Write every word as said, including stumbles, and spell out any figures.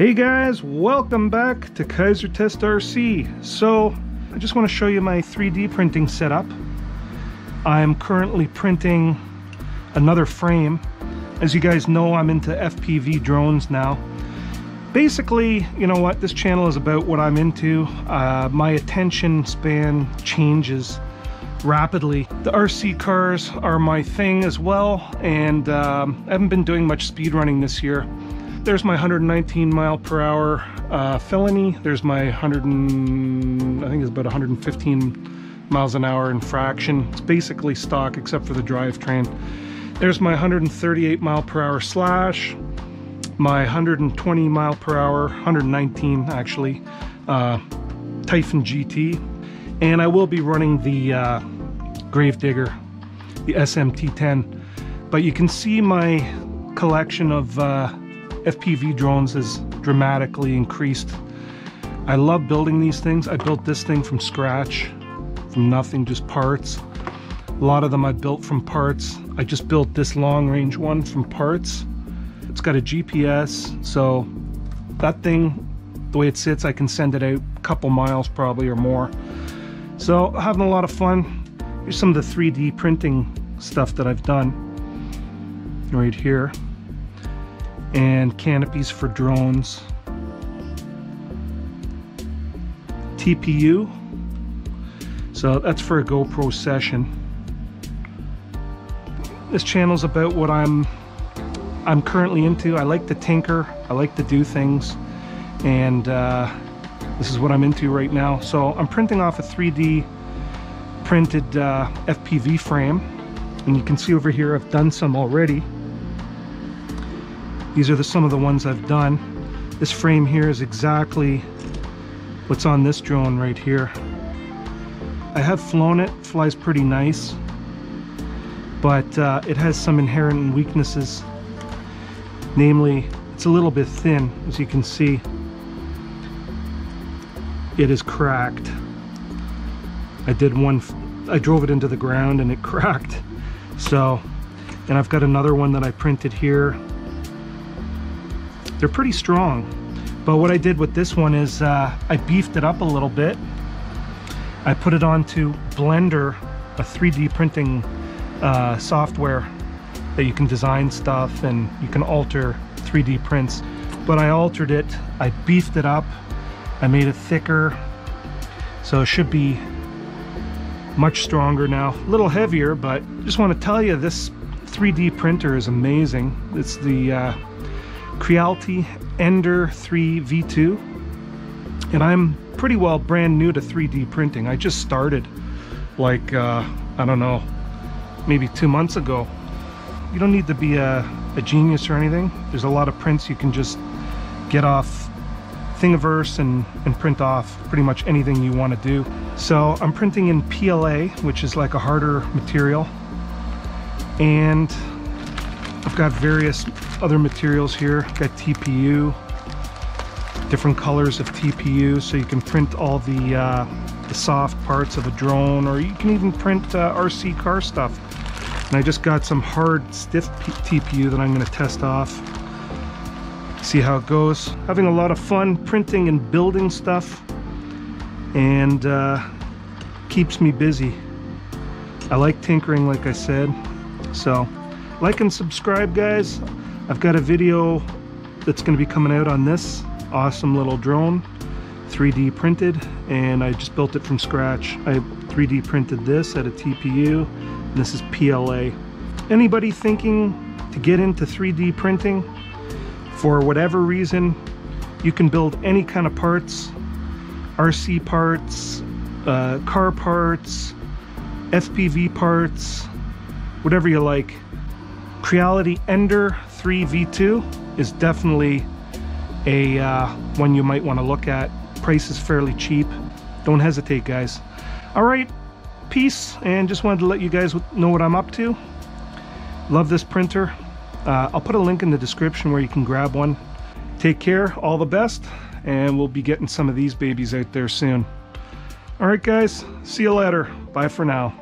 Hey guys, welcome back to Kaiser Test R C. So I just want to show you my three D printing setup. I'm currently printing another frame. As you guys know, I'm into F P V drones now. Basically, you know what, this channel is about what I'm into. Uh, my attention span changes rapidly. The R C cars are my thing as well, and um, I haven't been doing much speed running this year. There's my one hundred nineteen mile per hour uh, felony. There's my one hundred, and I think it's about one hundred fifteen miles an hour infraction. It's basically stock except for the drivetrain. There's my one hundred thirty-eight mile per hour slash, my one hundred twenty mile per hour, one hundred nineteen actually, uh, Typhoon G T, and I will be running the uh, Grave Digger, the S M T ten. But you can see my collection of uh, F P V drones has dramatically increased. I love building these things. I built this thing from scratch, from nothing, just parts. A lot of them I built from parts. I just built this long range one from parts. It's got a G P S, so that thing, the way it sits, I can send it out a couple miles probably or more. So having a lot of fun. Here's some of the three D printing stuff that I've done right here. And canopies for drones. T P U. So that's for a GoPro session. This channel's about what I'm I'm currently into. I like to tinker, I like to do things, and uh, this is what I'm into right now. So I'm printing off a three D printed uh, F P V frame, and you can see over here I've done some already. These are the, some of the ones I've done. This frame here is exactly what's on this drone right here. I have flown it, flies pretty nice, but uh, it has some inherent weaknesses. Namely, it's a little bit thin, as you can see. It is cracked. I did one, I drove it into the ground and it cracked. So, and I've got another one that I printed here. They're pretty strong, but what I did with this one is uh, I beefed it up a little bit. I put it onto Blender, a three D printing uh, software that you can design stuff and you can alter three D prints. But I altered it, I beefed it up, I made it thicker, so it should be much stronger now. A little heavier, but just want to tell you this three D printer is amazing. It's the uh, Creality Ender three V two, and I'm pretty well brand new to three D printing. I just started like uh, I don't know, maybe two months ago. You don't need to be a, a genius or anything. There's a lot of prints you can just get off Thingiverse and, and print off pretty much anything you want to do. So I'm printing in P L A, which is like a harder material, and I've got various other materials here. I've got T P U, different colors of T P U, so you can print all the, uh, the soft parts of a drone, or you can even print uh, R C car stuff. And I just got some hard, stiff T P U that I'm going to test off, see how it goes. Having a lot of fun printing and building stuff, and uh, keeps me busy. I like tinkering, like I said, so. Like and subscribe, guys. I've got a video that's going to be coming out on this awesome little drone, three D printed, and I just built it from scratch. I three D printed this at a T P U, and this is P L A. Anybody thinking to get into three D printing, for whatever reason, you can build any kind of parts, R C parts, uh, car parts, F P V parts, whatever you like. Creality Ender three V two is definitely a uh, one you might want to look at. Price is fairly cheap. Don't hesitate, guys. All right, peace, and just wanted to let you guys know what I'm up to. Love this printer. Uh, I'll put a link in the description where you can grab one. Take care, all the best, and we'll be getting some of these babies out there soon. All right, guys, see you later. Bye for now.